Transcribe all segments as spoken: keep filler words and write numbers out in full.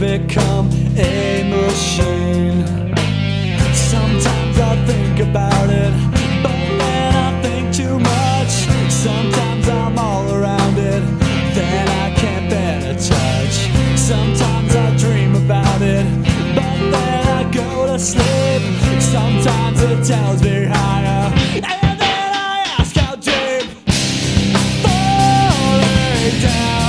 Become a machine. Sometimes I think about it, but then I think too much. Sometimes I'm all around it, then I can't bear to touch. Sometimes I dream about it, but then I go to sleep. Sometimes it tells me higher, and then I ask how deep. Falling down,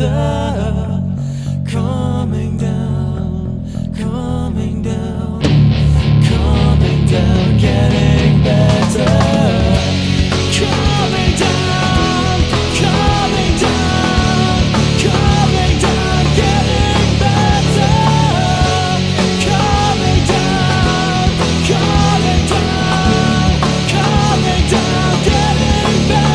water coming down, coming down, coming down, getting better, coming down, coming down, coming down, getting better, coming down, coming down, coming down, getting better, coming down.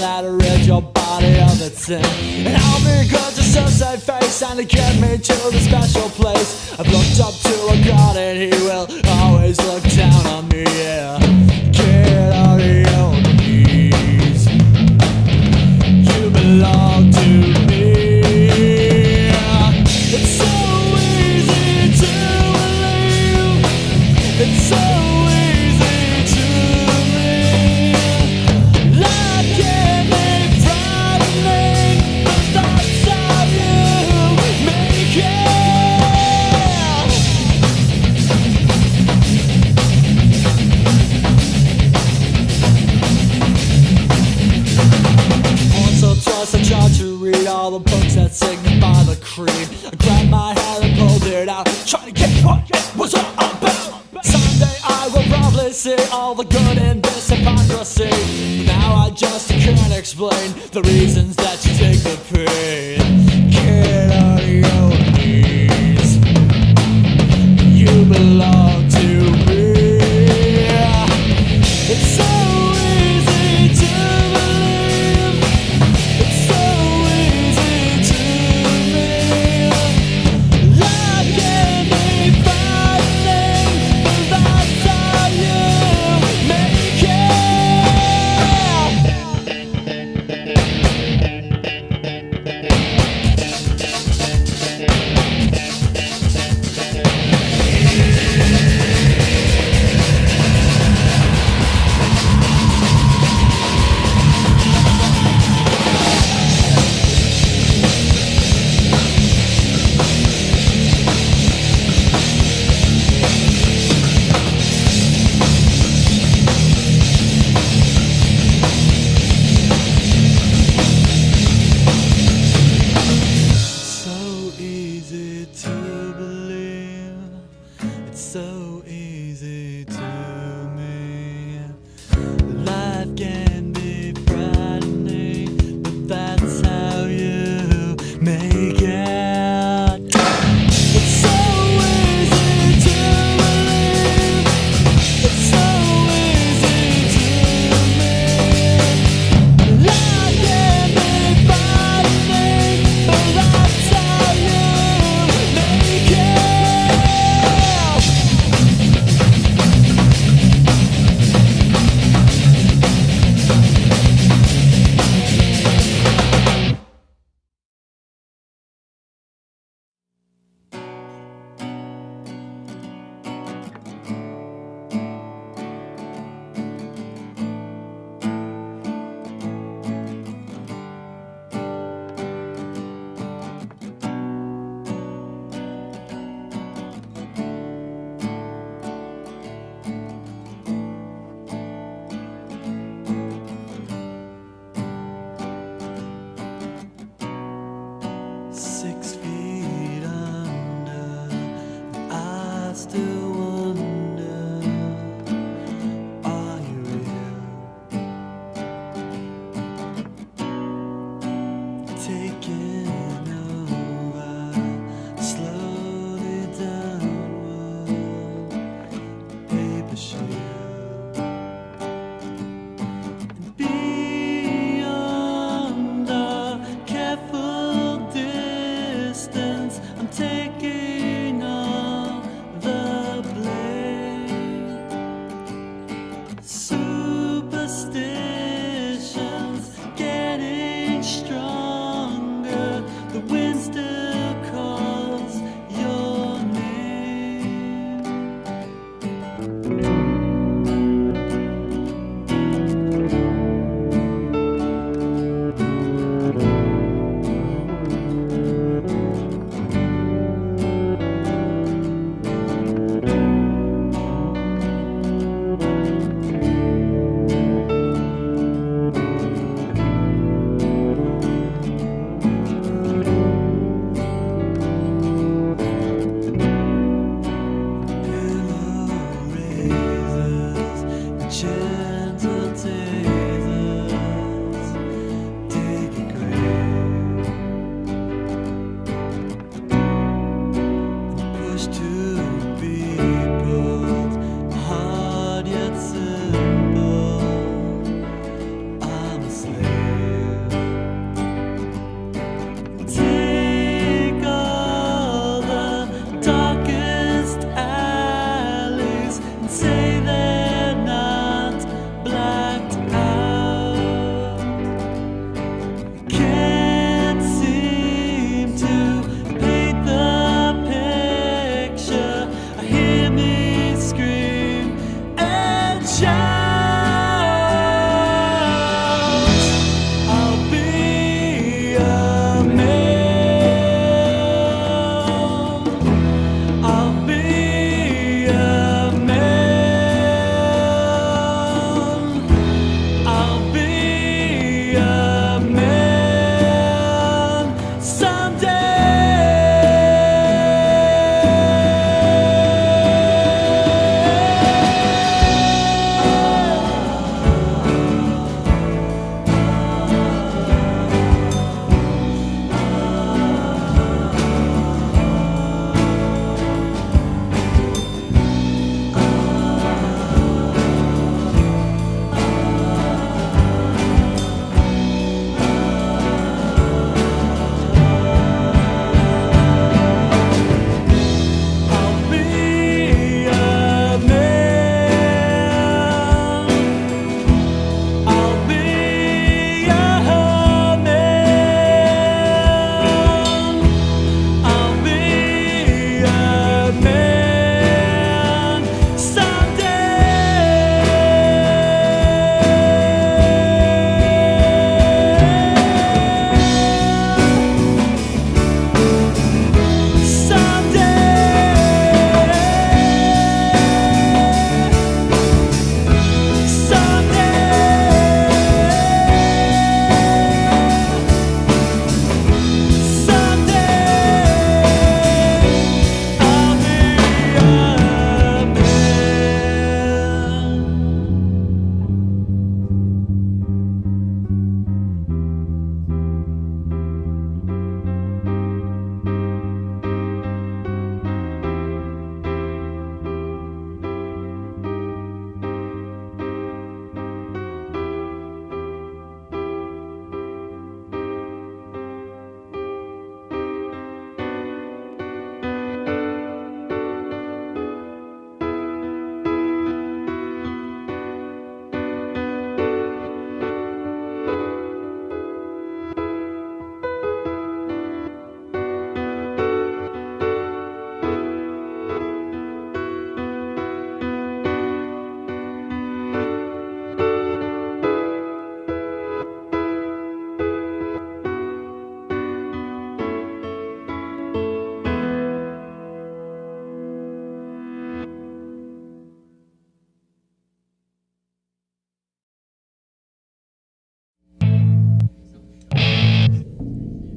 That read your body of its sin, and all because of some sad face, and it kept me to the special place. I've looked up to a god, and he will always look down on me. Yeah, get on your knees, you belong to me. It's so easy to believe, it's so all the books that signify the creed. I grabbed my head and pulled it out, trying to get what it was all about. Someday I will probably see all the good in this hypocrisy, but now I just can't explain the reasons that you take the pain. Get on your knees, you belong to me. It's so easy to we distance, I'm taking all the blame. Superstitions getting stronger, the wind still calls your name.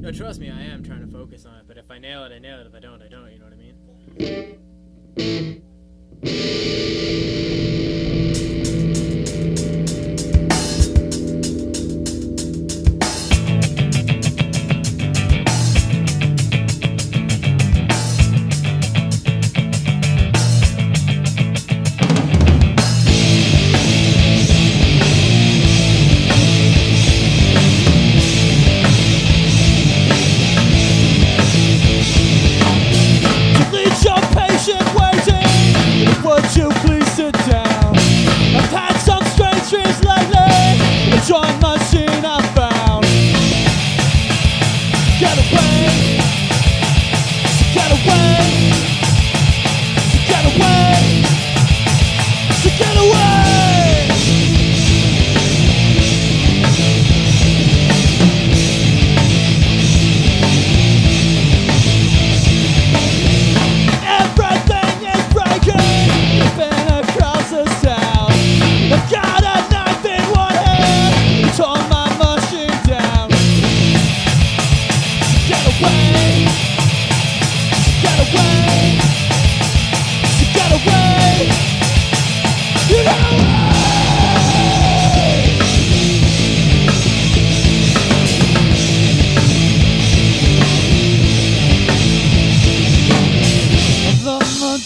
No, trust me, I am trying to focus on it, but if I nail it, I nail it. If I don't, I don't, you know what I mean?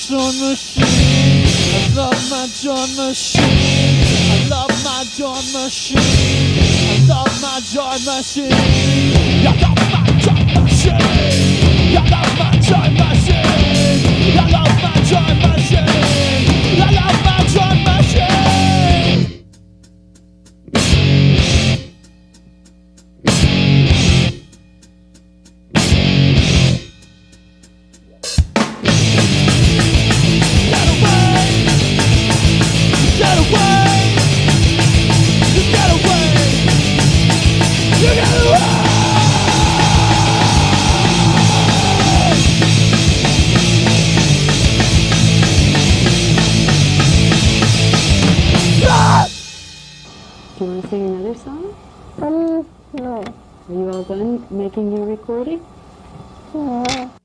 John machine. I love my John machine. I love my John machine. I love my John machine. I love my John machine. I love my John machine. I love my John machine. I love my John Are you all done making your recording? Yeah.